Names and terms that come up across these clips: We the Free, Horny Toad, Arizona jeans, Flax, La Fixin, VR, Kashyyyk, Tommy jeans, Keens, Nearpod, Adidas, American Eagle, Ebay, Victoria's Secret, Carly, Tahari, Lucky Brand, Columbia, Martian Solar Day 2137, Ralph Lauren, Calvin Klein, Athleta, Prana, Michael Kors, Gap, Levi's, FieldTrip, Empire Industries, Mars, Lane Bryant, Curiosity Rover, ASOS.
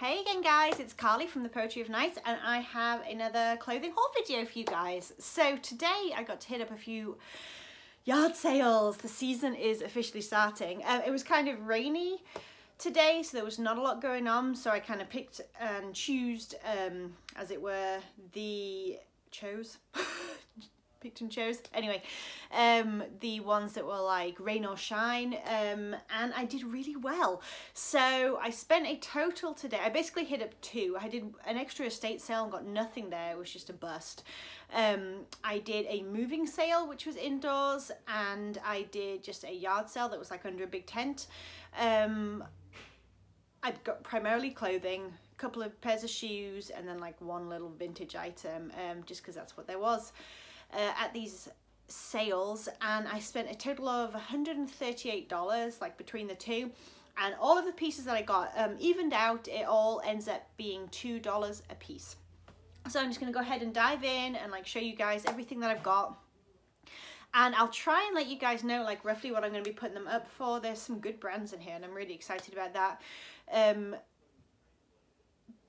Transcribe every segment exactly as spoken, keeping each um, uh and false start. Hey again guys, it's Carly from the Poetry of Nights and I have another clothing haul video for you guys. So today I got to hit up a few yard sales. The season is officially starting. Um, it was kind of rainy today, so there was not a lot going on, so I kind of picked and chose, um, as it were, the... chose? picked and chose anyway um the ones that were like rain or shine, um and I did really well. So I spent a total today, I basically hit up two. I did an extra estate sale and got nothing there, it was just a bust. um I did a moving sale which was indoors, and I did just a yard sale that was like under a big tent. um I've got primarily clothing, a couple of pairs of shoes, and then like one little vintage item, um just because that's what there was Uh, at these sales. And I spent a total of one hundred thirty-eight dollars like between the two, and all of the pieces that I got um, evened out, it all ends up being two dollars a piece. So I'm just gonna go ahead and dive in and like show you guys everything that I've got, and I'll try and let you guys know like roughly what I'm gonna be putting them up for. There's some good brands in here and I'm really excited about that, um,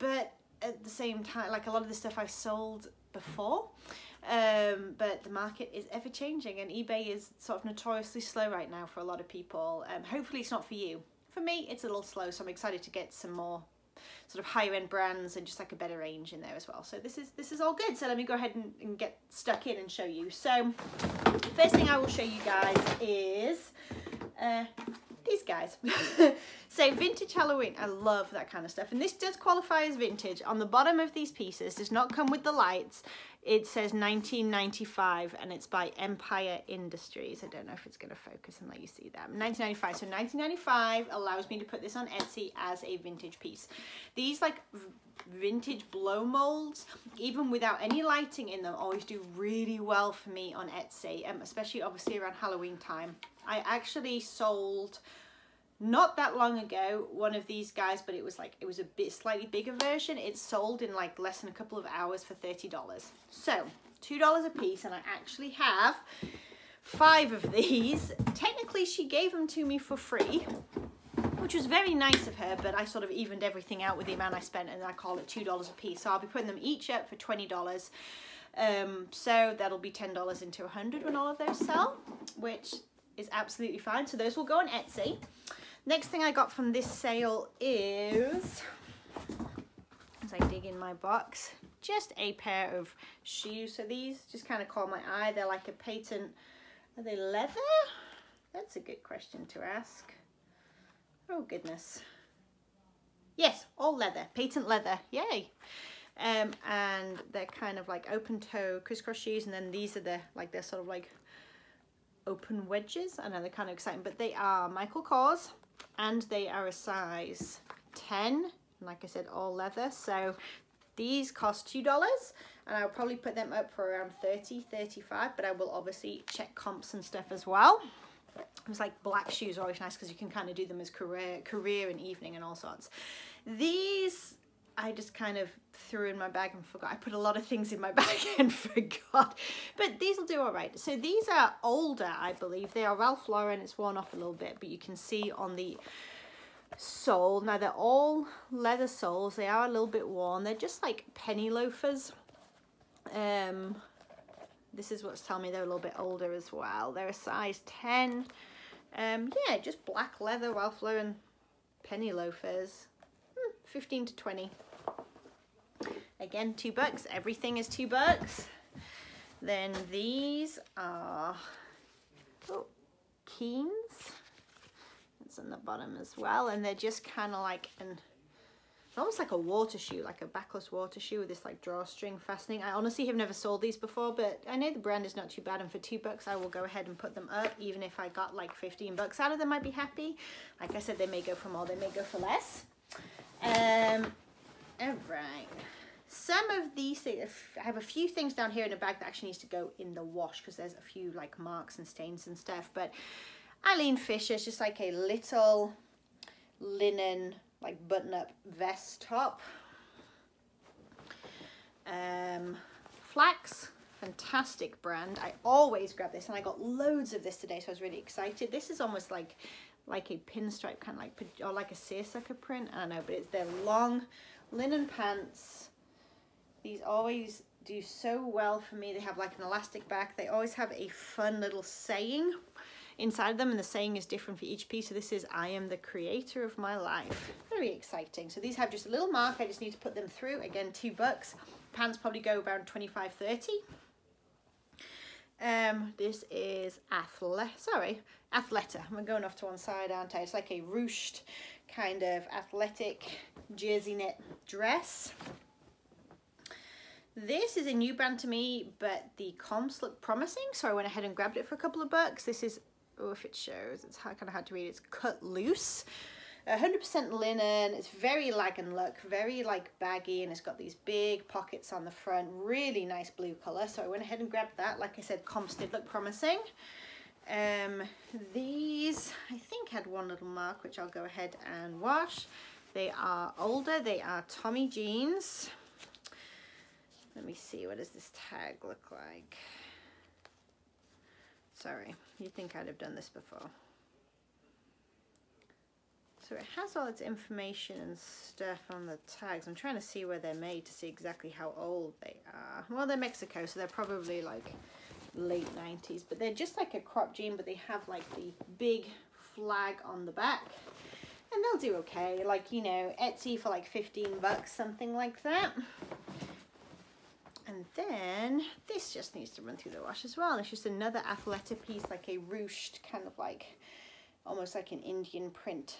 but at the same time, like a lot of the stuff I sold before, um but the market is ever changing and eBay is sort of notoriously slow right now for a lot of people. Um hopefully it's not for you. For me it's a little slow, so I'm excited to get some more sort of higher end brands and just like a better range in there as well. So this is this is all good. So let me go ahead and, and get stuck in and show you. So first thing I will show you guys is uh these guys. So vintage Halloween, I love that kind of stuff, and this does qualify as vintage. On the bottom of these pieces, does not come with the lights, it says nineteen ninety-five and it's by Empire Industries. I don't know if it's going to focus and let you see that. nineteen ninety-five, so nineteen ninety-five allows me to put this on Etsy as a vintage piece. These like vintage blow molds, even without any lighting in them, always do really well for me on Etsy, um, especially obviously around Halloween time. I actually sold not that long ago one of these guys, but it was like it was a bit slightly bigger version. It sold in like less than a couple of hours for thirty dollars, so two dollars a piece. And I actually have five of these. Technically she gave them to me for free, which was very nice of her, but I sort of evened everything out with the amount I spent and I call it two dollars a piece. So I'll be putting them each up for twenty dollars, um so that'll be ten dollars into a hundred when all of those sell, which is absolutely fine. So those will go on Etsy. Next thing I got from this sale is, as I dig in my box, just a pair of shoes. So these just kind of caught my eye. They're like a patent, are they leather? That's a good question to ask. Oh goodness. Yes, all leather, patent leather, yay. Um, and they're kind of like open toe crisscross shoes, and then these are the, like they're sort of like open wedges. I know they're kind of exciting, but they are Michael Kors and they are a size ten, and like I said, all leather. So these cost two dollars, and I'll probably put them up for around thirty, thirty-five, but I will obviously check comps and stuff as well. It was like black shoes are always nice because you can kind of do them as career career and evening and all sorts. These I just kind of threw in my bag and forgot. I put a lot of things in my bag and forgot, but these will do all right. So these are older, I believe. They are Ralph Lauren. It's worn off a little bit, but you can see on the sole. Now they're all leather soles. They are a little bit worn. They're just like penny loafers. Um, this is what's telling me they're a little bit older as well. They're a size ten. Um, yeah, just black leather Ralph Lauren penny loafers. fifteen to twenty. Again, two bucks. Everything is two bucks. Then these are oh, Keens. It's on the bottom as well, and they're just kind of like an almost like a water shoe, like a backless water shoe with this like drawstring fastening. I honestly have never sold these before, but I know the brand is not too bad, and for two bucks I will go ahead and put them up. Even if I got like fifteen bucks out of them, I'd be happy. Like I said, they may go for more, they may go for less. Um, all right, some of these, I have a few things down here in a bag that actually needs to go in the wash because there's a few like marks and stains and stuff, but Eileen Fisher's just like a little linen like button-up vest top. um, Flax, fantastic brand. I always grab this, and I got loads of this today, so I was really excited. This is almost like like a pinstripe kind of like, or like a seersucker print, I don't know, but it's their long linen pants. These always do so well for me. They have like an elastic back. They always have a fun little saying inside them, and the saying is different for each piece. So this is, I am the creator of my life. Very exciting. So these have just a little mark. I just need to put them through. Again, two bucks. Pants probably go around twenty-five, thirty. Um, this is Athleta, sorry, Athleta. I'm going off to one side, aren't I? It's like a ruched kind of athletic jersey knit dress. This is a new brand to me, but the comps look promising, so I went ahead and grabbed it for a couple of bucks. This is, oh, if it shows, it's kind of hard to read. It's Cut Loose, one hundred percent linen. It's very lag and luck, very like baggy, and it's got these big pockets on the front. Really nice blue color, so I went ahead and grabbed that. Like I said, comps did look promising. Um, these I think had one little mark, which I'll go ahead and wash. They are older. They are Tommy jeans. Let me see, what does this tag look like? Sorry, you'd think I'd have done this before. So it has all its information and stuff on the tags. I'm trying to see where they're made to see exactly how old they are. Well, they're Mexico, so they're probably like late nineties, but they're just like a crop jean, but they have like the big flag on the back, and they'll do okay. Like, you know, Etsy for like fifteen bucks, something like that. And then this just needs to run through the wash as well. It's just another Athleta piece, like a ruched kind of like, almost like an Indian print.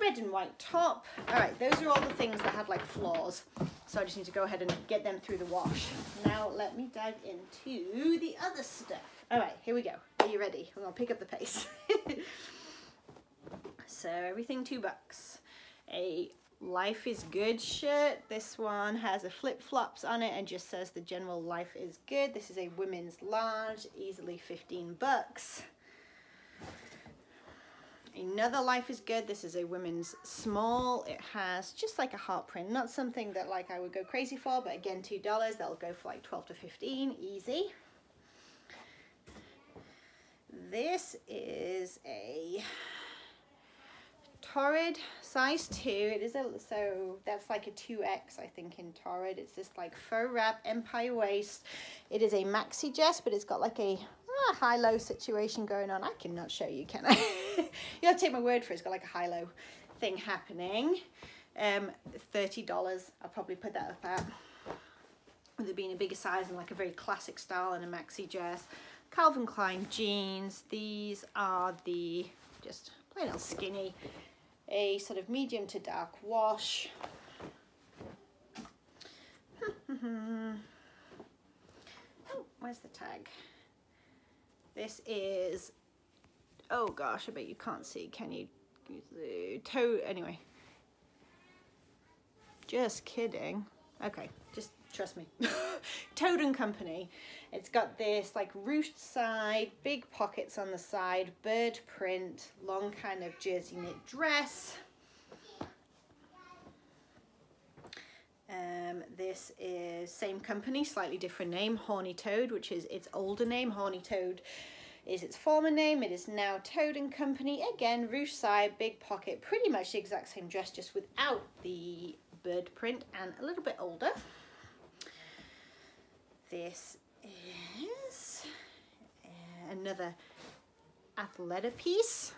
Red and white top. All right, those are all the things that had like flaws, so I just need to go ahead and get them through the wash. Now let me dive into the other stuff. All right, here we go. Are you ready? I'm gonna pick up the pace. So everything two bucks. A Life is Good shirt. This one has a flip-flops on it and just says the general life is good. This is a women's large, easily fifteen bucks. Another Life is Good. This is a women's small. It has just like a heart print, not something that like I would go crazy for, but again, two dollars, that'll go for like twelve to fifteen, easy. This is a Torrid size two. It is a, so that's like a two X, I think, in Torrid. It's this like faux wrap empire waist. It is a maxi dress, but it's got like a ah, high-low situation going on. I cannot show you, can I? You have to take my word for it. It's got like a high-low thing happening. Um, thirty dollars. I'll probably put that up at. With it being a bigger size and like a very classic style and a maxi dress. Calvin Klein jeans. These are the just plain old skinny. A sort of medium to dark wash. Oh, where's the tag? This is, oh gosh, I bet you can't see, can you? Toad, anyway. Just kidding. Okay, just trust me. Toad and Company. It's got this like ruched side, big pockets on the side, bird print, long kind of jersey knit dress. Um, this is same company, slightly different name, Horny Toad, which is its older name. Horny Toad is its former name. It is now Toad and Company. Again, ruched side, big pocket, pretty much the exact same dress, just without the bird print and a little bit older. This is another Athleta piece.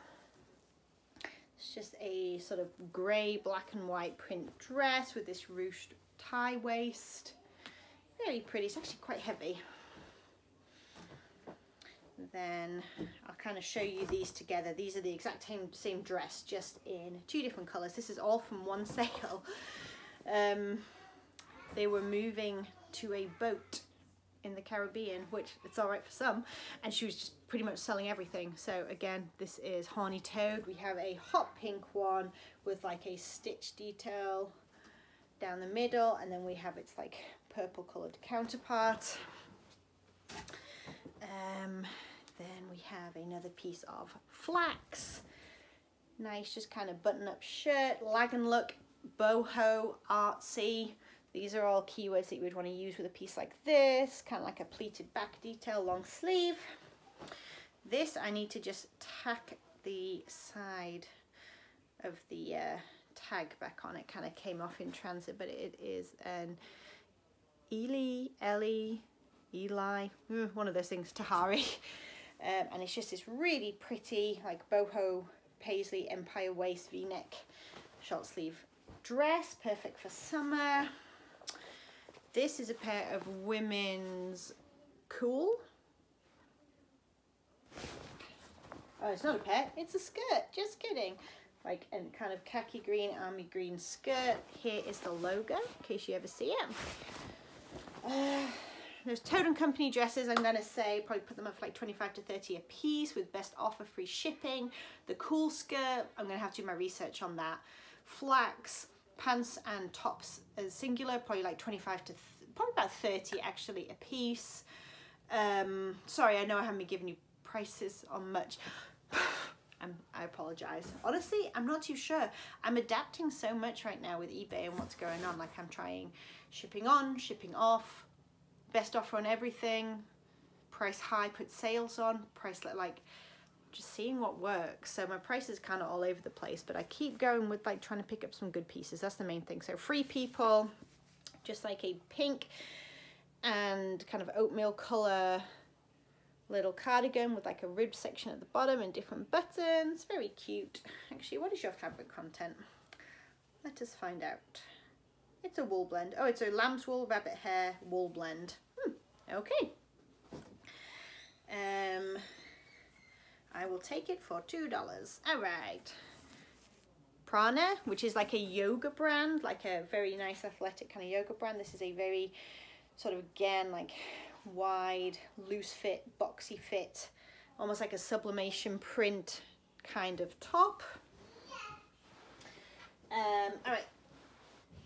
It's just a sort of grey, black and white print dress with this ruched tie waist. Very pretty. It's actually quite heavy. Then I'll kind of show you these together. These are the exact same, same dress, just in two different colours. This is all from one sale. Um, they were moving to a boat in the Caribbean, which it's all right for some, and she was just pretty much selling everything. So again, this is Horny Toad. We have a hot pink one with like a stitch detail down the middle, and then we have its like purple colored counterpart. Um, then we have another piece of Flax. Nice, just kind of button up shirt, lag and look, boho, artsy. These are all keywords that you would want to use with a piece like this, kind of like a pleated back detail, long sleeve. This I need to just tack the side of the uh, tag back on. It kind of came off in transit, but it is an Eli, Ellie, Eli, one of those things, Tahari. Um, and it's just this really pretty, like, boho paisley empire waist v-neck short sleeve dress, perfect for summer. This is a pair of women's cool. Oh, it's not a pair, it's a skirt, just kidding. Like, and kind of khaki green, army green skirt. Here is the logo, in case you ever see it. Uh, there's Toad and Company dresses, I'm gonna say, probably put them up for like twenty-five to thirty a piece with best offer, free shipping. The cool skirt, I'm gonna have to do my research on that. Flax, pants and tops as singular, probably like twenty-five to, probably about thirty actually a piece. Um, sorry, I know I haven't been giving you prices on much. I'm, I apologize. Honestly, I'm not too sure. I'm adapting so much right now with eBay and what's going on. Like, I'm trying shipping on, shipping off, best offer on everything, price high, put sales on, price like, just seeing what works. So my price is kind of all over the place, but I keep going with like trying to pick up some good pieces. That's the main thing. So Free People, just like a pink and kind of oatmeal color little cardigan with like a rib section at the bottom and different buttons. Very cute. Actually, what is your fabric content? Let us find out. It's a wool blend. Oh, it's a lamb's wool, rabbit hair, wool blend. Hmm. Okay. Um, I will take it for two dollars. All right. Prana, which is like a yoga brand, like a very nice athletic kind of yoga brand. This is a very sort of, again, like wide, loose fit, boxy fit, almost like a sublimation print kind of top. Um, all right.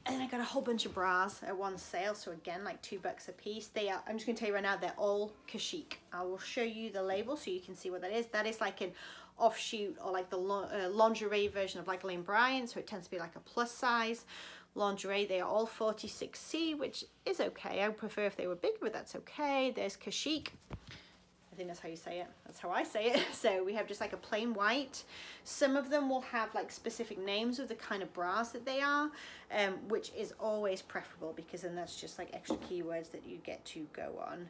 And then I got a whole bunch of bras at one sale. So again, like two bucks a piece. They are, I'm just gonna tell you right now, they're all Kashyyyk. I will show you the label so you can see what that is. That is like an offshoot or like the uh, lingerie version of like Lane Bryant. So it tends to be like a plus size lingerie. They are all forty-six C, which is okay. I would prefer if they were bigger, but that's okay. There's Kashyyyk. I think that's how you say it. That's how I say it. So we have just like a plain white. Some of them will have like specific names of the kind of bras that they are, um, which is always preferable because then that's just like extra keywords that you get to go on.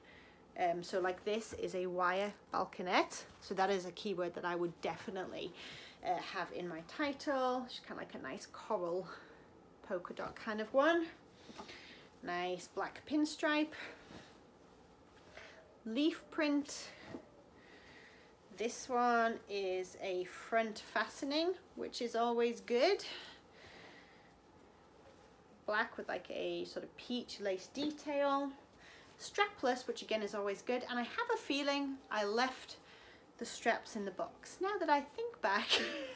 Um, so like this is a wire balconette. So that is a keyword that I would definitely uh, have in my title. It's kind of like a nice coral polka dot kind of one. Nice black pinstripe. Leaf print. This one is a front fastening, which is always good. Black with like a sort of peach lace detail. Strapless, which again is always good. And I have a feeling I left the straps in the box. Now that I think back,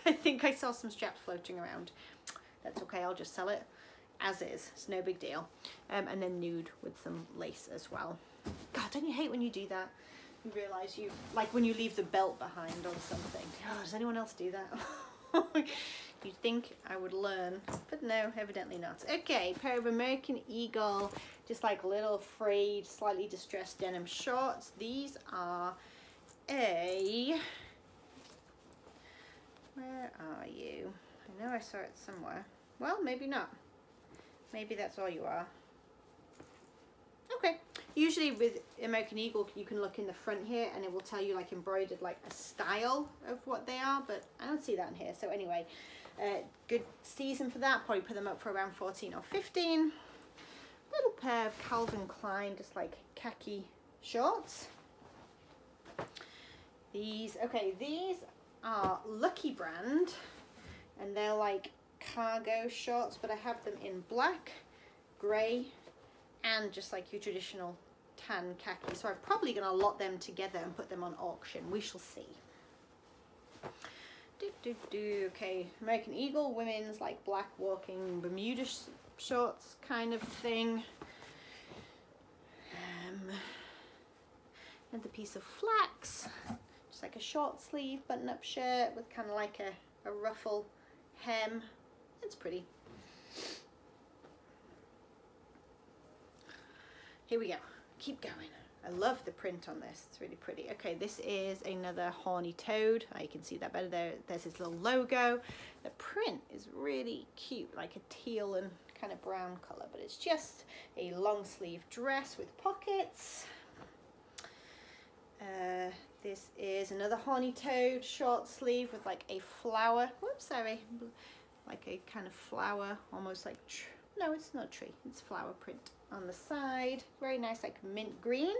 I think I saw some straps floating around. That's okay, I'll just sell it as is. It's no big deal. Um, and then nude with some lace as well. God, don't you hate when you do that? You realise you, like when you leave the belt behind or something. Oh, does anyone else do that? You'd think I would learn, but no, evidently not. Okay, pair of American Eagle, just like little frayed, slightly distressed denim shorts. These are a, where are you? I know I saw it somewhere. Well, maybe not. Maybe that's all you are. Okay. Usually with American Eagle, you can look in the front here and it will tell you like embroidered, like a style of what they are, but I don't see that in here. So anyway, uh, good season for that. Probably put them up for around fourteen or fifteen. Little pair of Calvin Klein, just like khaki shorts. These, okay, these are Lucky Brand and they're like cargo shorts, but I have them in black, gray, and just like your traditional tan khaki. So I'm probably gonna lot them together and put them on auction. We shall see. Do, do, do. Okay, American Eagle women's like black walking Bermuda sh shorts kind of thing. Um, and the piece of flax, just like a short sleeve button up shirt with kind of like a, a ruffle hem. It's pretty. Here we go. Keep going. I love the print on this, it's really pretty. Okay, this is another Horny Toad. Oh, you can see that better there. There's his little logo. The print is really cute, like a teal and kind of brown color, but it's just a long sleeve dress with pockets. Uh, this is another Horny Toad short sleeve with like a flower, whoops, sorry, like a kind of flower, almost like, no, it's not a tree, it's flower print on the side. Very nice, like mint green.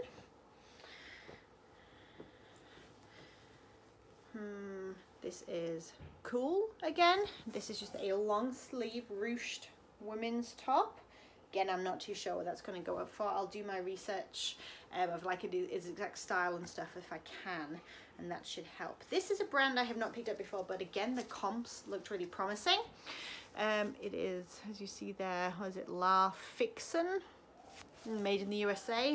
Hmm, this is cool again. This is just a long sleeve ruched women's top. Again, I'm not too sure what that's going to go up for. I'll do my research um, of like its exact style and stuff if I can, and that should help. This is a brand I have not picked up before, but again, the comps looked really promising. Um, it is, as you see there, what is it, La Fixin, made in the U S A.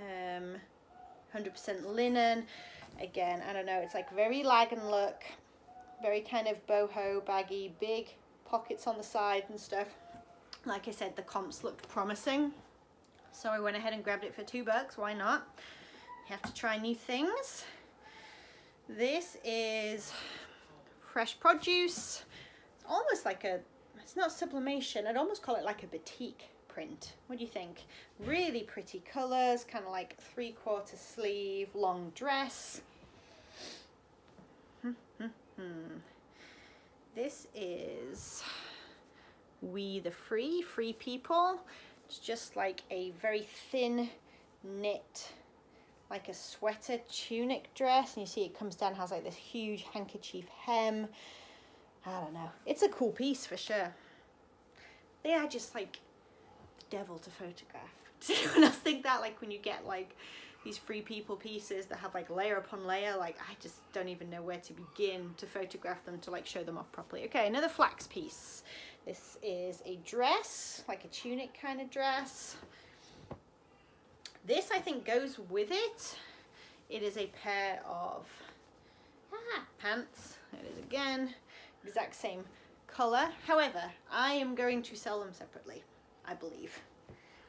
Um, one hundred percent linen. Again, I don't know, it's like very lagan look, very kind of boho, baggy, big pockets on the side and stuff. Like I said, the comps looked promising, so I went ahead and grabbed it for two bucks. Why not? You have to try new things. This is Fresh Produce. It's almost like a, it's not sublimation, I'd almost call it like a batik print. What do you think? Really pretty colors, kind of like three quarter sleeve, long dress. This is We the Free, Free People. It's just like a very thin knit, like a sweater tunic dress, and you see it comes down, has like this huge handkerchief hem. I don't know, it's a cool piece for sure. They are just like the devil to photograph. Does anyone else think that? Like when you get like these Free People pieces that have like layer upon layer, like I just don't even know where to begin to photograph them to like show them off properly. Okay, another Flax piece. This is a dress, like a tunic kind of dress. This I think goes with it. It is a pair of ah, pants. There it is again, exact same color. However, I am going to sell them separately, I believe.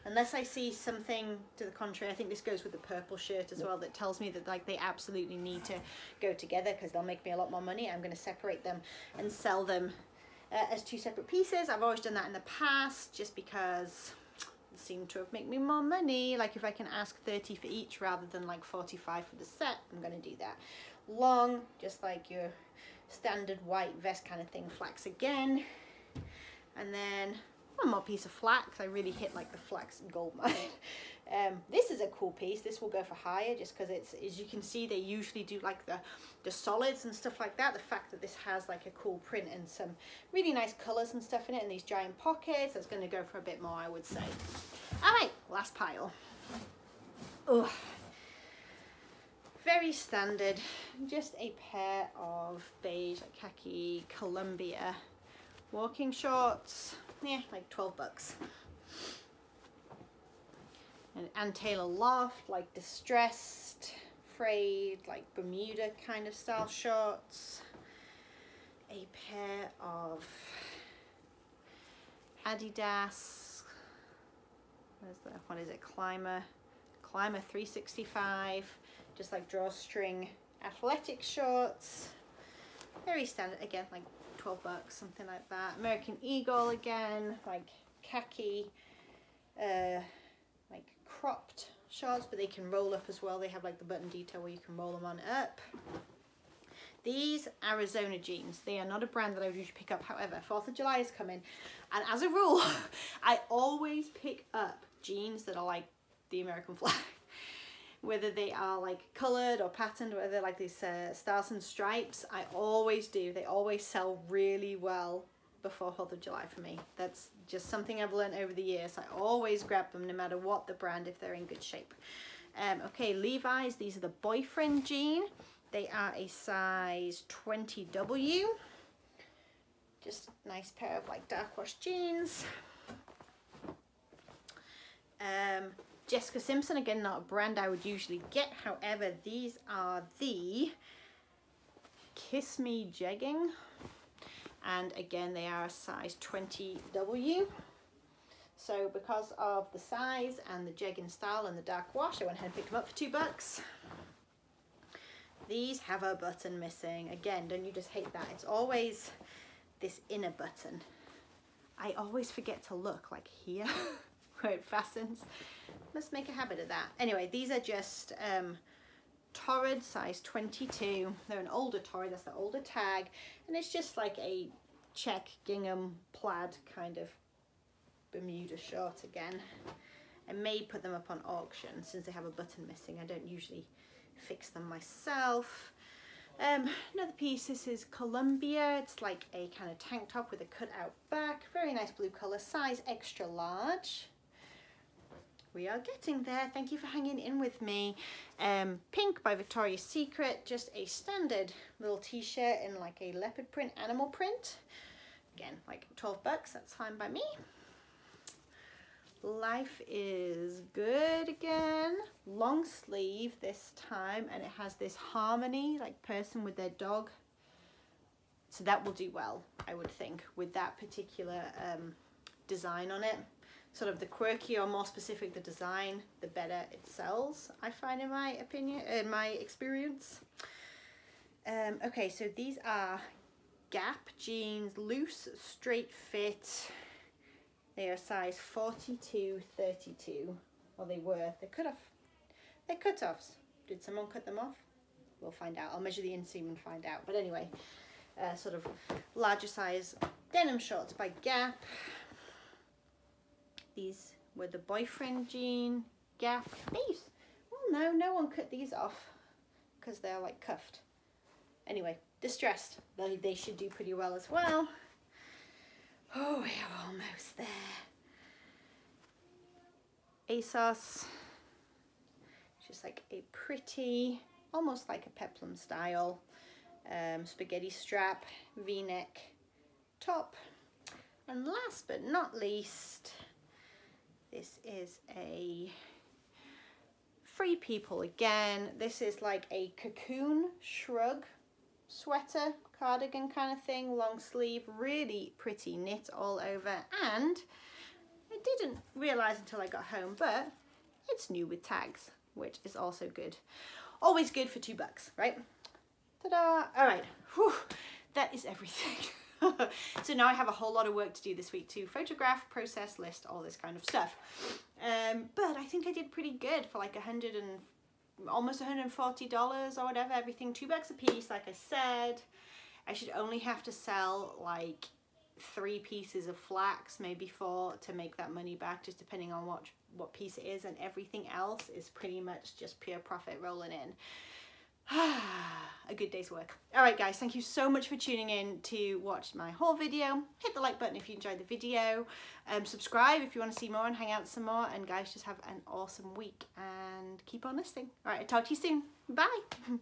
Unless I see something to the contrary. I think this goes with the purple shirt as well, that tells me that like they absolutely need to go together because they'll make me a lot more money. I'm going to separate them and sell them uh, as two separate pieces. I've always done that in the past just because it seemed to have made me more money. Like if I can ask thirty for each rather than like forty-five for the set, I'm going to do that. Long, just like your standard white vest kind of thing, Flax again. And then one more piece of Flax. I really hit like the Flax gold mine. Um, this is a cool piece. This will go for higher just because it's, as you can see, they usually do like the, the solids and stuff like that. The fact that this has like a cool print and some really nice colors and stuff in it and these giant pockets, that's going to go for a bit more, I would say. All right, last pile. Ugh. Very standard, just a pair of beige, like khaki, Columbia walking shorts. Yeah, like twelve bucks. And Ann Taylor Loft, like distressed, frayed, like Bermuda kind of style shorts. A pair of Adidas, where's the, what is it, Climber, Climber three sixty-five, just like drawstring athletic shorts. Very standard, again, like twelve bucks, something like that. American Eagle again, like khaki, uh, like cropped shorts, but they can roll up as well. They have like the button detail where you can roll them on up. These Arizona jeans, they are not a brand that I would usually pick up. However, fourth of July is coming, and as a rule, I always pick up jeans that are like the American flag. Whether they are like coloured or patterned, whether they're like these uh, stars and stripes, I always do. They always sell really well before fourth of July for me. That's just something I've learned over the years. I always grab them no matter what the brand if they're in good shape. Um, okay, Levi's, these are the boyfriend jean. They are a size twenty W. Just a nice pair of like dark wash jeans. Um... Jessica Simpson, again, not a brand I would usually get. However, these are the Kiss Me Jegging. And again, they are a size twenty W. So because of the size and the jegging style and the dark wash, I went ahead and picked them up for two bucks. These have a button missing. Again, don't you just hate that? It's always this inner button. I always forget to look like here where it fastens. Must make a habit of that. Anyway, these are just um, Torrid size twenty-two. They're an older Torrid, that's the older tag. And it's just like a check gingham plaid kind of Bermuda short again. I may put them up on auction since they have a button missing. I don't usually fix them myself. Um, another piece, this is Columbia. It's like a kind of tank top with a cut out back. Very nice blue color, size extra large. We are getting there. Thank you for hanging in with me. Um, Pink by Victoria's Secret, just a standard little t-shirt in like a leopard print, animal print. Again, like twelve bucks, that's fine by me. Life is Good again. Long sleeve this time, and it has this harmony, like person with their dog. So that will do well, I would think, with that particular um, design on it. Sort of the quirky or more specific the design, the better it sells, I find, in my opinion, in my experience. Um, okay, so these are Gap jeans, loose straight fit. They are size forty-two thirty-two, or they were. They're cut off. They're cut offs. Did someone cut them off? We'll find out. I'll measure the inseam and find out. But anyway, uh, sort of larger size denim shorts by Gap. These were the boyfriend jean, Gap. These, well, no, no one cut these off because they're like cuffed. Anyway, distressed. They, they should do pretty well as well. Oh, we are almost there. ASOS. Just like a pretty, almost like a peplum style, um, spaghetti strap, V-neck top. And last but not least, this is a Free People again. This is like a cocoon shrug sweater, cardigan kind of thing, long sleeve, really pretty knit all over. And I didn't realize until I got home, but it's new with tags, which is also good. Always good for two bucks, right? Ta-da! All right, whew, that is everything. So now I have a whole lot of work to do this week to photograph, process, list, all this kind of stuff. Um, but I think I did pretty good for like a hundred and almost one hundred forty dollars or whatever, everything two bucks a piece. Like I said, I should only have to sell like three pieces of flax, maybe four, to make that money back, just depending on what, what piece it is, and everything else is pretty much just pure profit rolling in. A good day's work. All right guys, thank you so much for tuning in to watch my whole video. Hit the like button if you enjoyed the video, um, subscribe if you want to see more and hang out some more, and guys, just have an awesome week and keep on listening. All right, I'll talk to you soon. Bye.